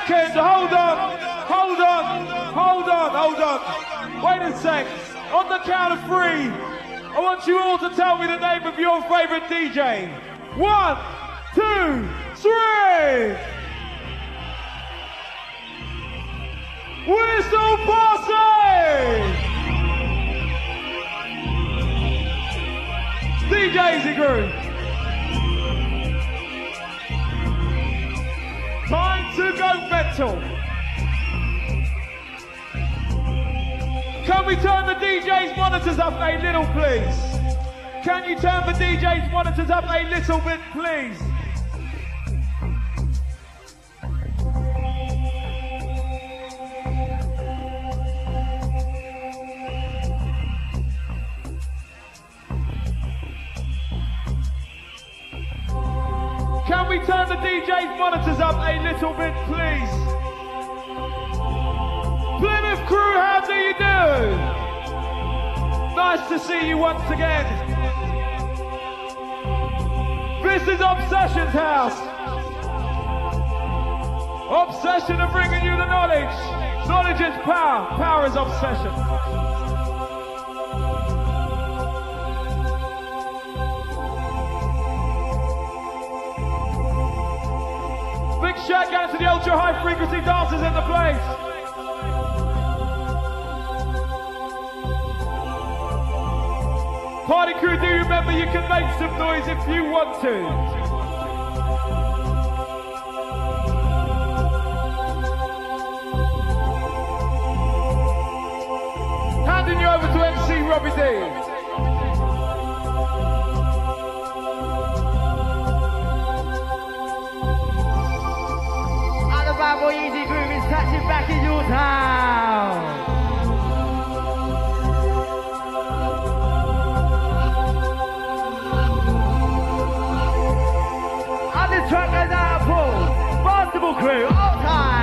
second, hold on. Wait a sec, on the count of three, I want you all to tell me the name of your favourite DJ. 1, 2, 3. Whistle Posse! DJ Easygroove. Time to go mental. Can we turn the DJ's monitors up a little, please? Can you turn the DJ's monitors up a little bit, please? Can we turn the DJ's monitors up a little bit, please? Plymouth Crew, how do you do? Nice to see you once again. This is Obsession's house. Obsession are bringing you the knowledge. Knowledge is power, power is obsession. Shout out to the ultra high frequency dancers in the place. Party crew, do you remember you can make some noise if you want to? Handing you over to MC Robbie D. Bad boy Easygroove is catching back in your town. On the track and out of pool, Barnstable crew, all time.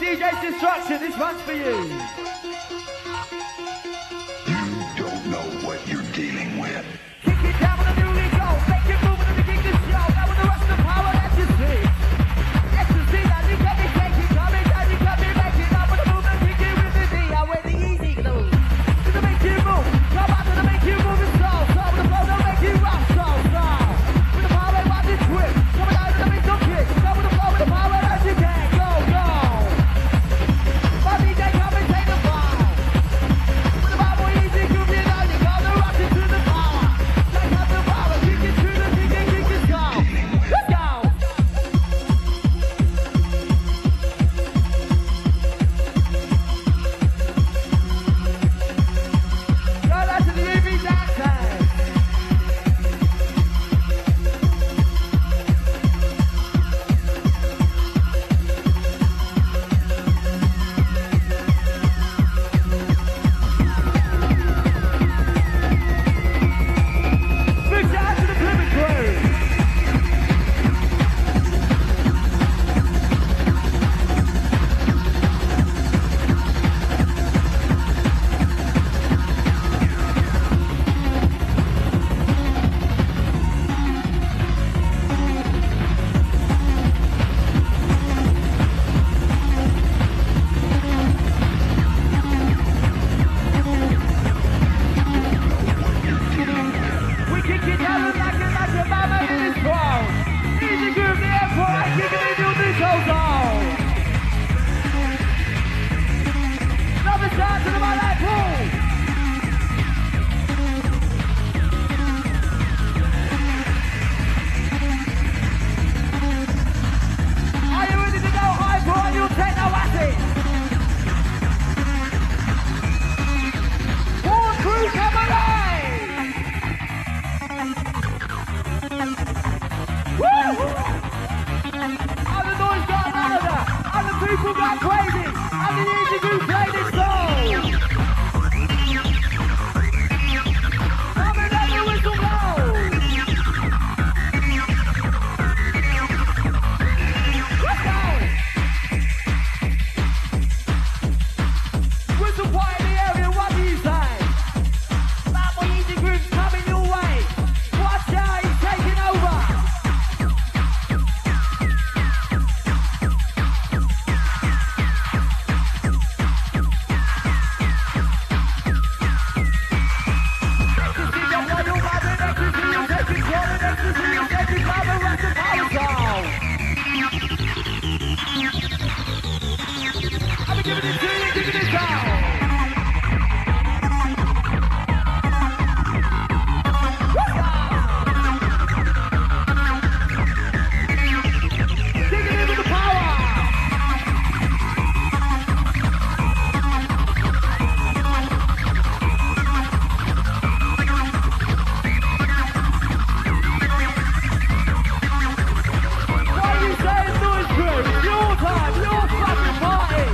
DJ's Distraction, this one's for you. You don't know what you're dealing with. Kick it down with a new league go. Make it move and begin this show. Now with the rest of the power, that's just me. That's just me, now you got me taking. Coming down, you got me making. Now with the movement, kick it with the D. I wear the easy clothes. Gonna make you move. Come on, gonna make you move and slow. So with the flow, gonna make you rock, so slow. With the power, watch it twist. Coming down, gonna make some kicks. Now with the flow, with the power, that's your gang. Your time, your fucking party.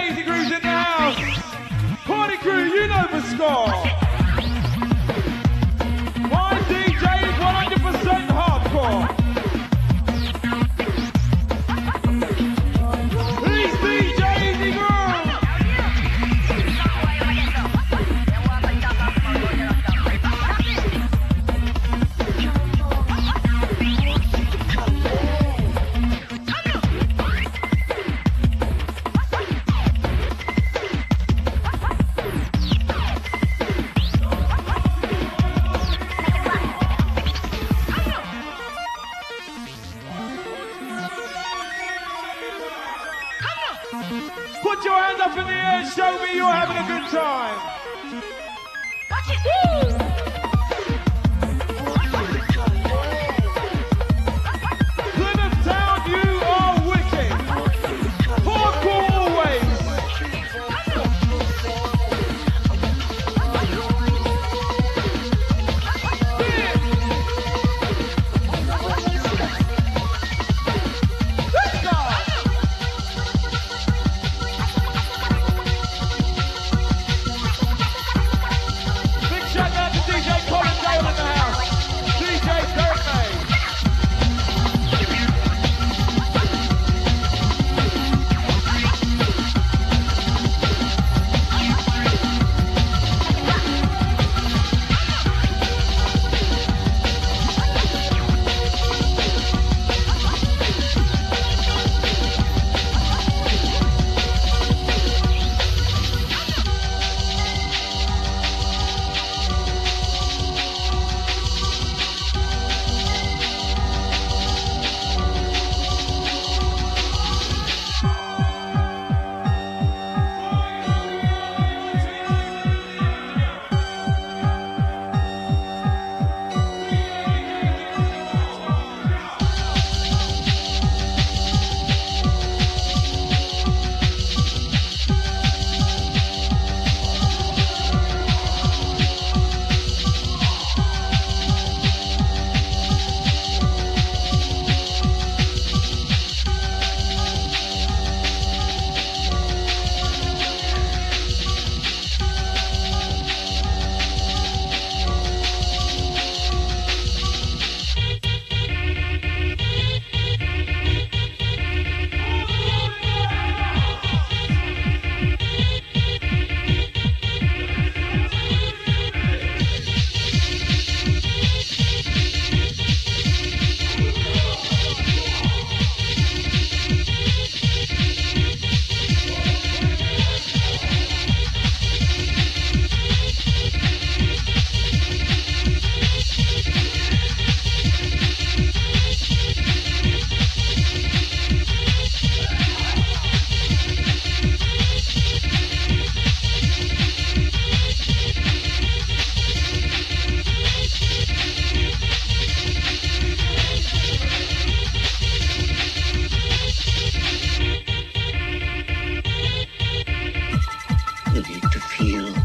DJ Easygroove's in the house. Party crew, you know the score. My DJ is 100% hardcore. You need to feel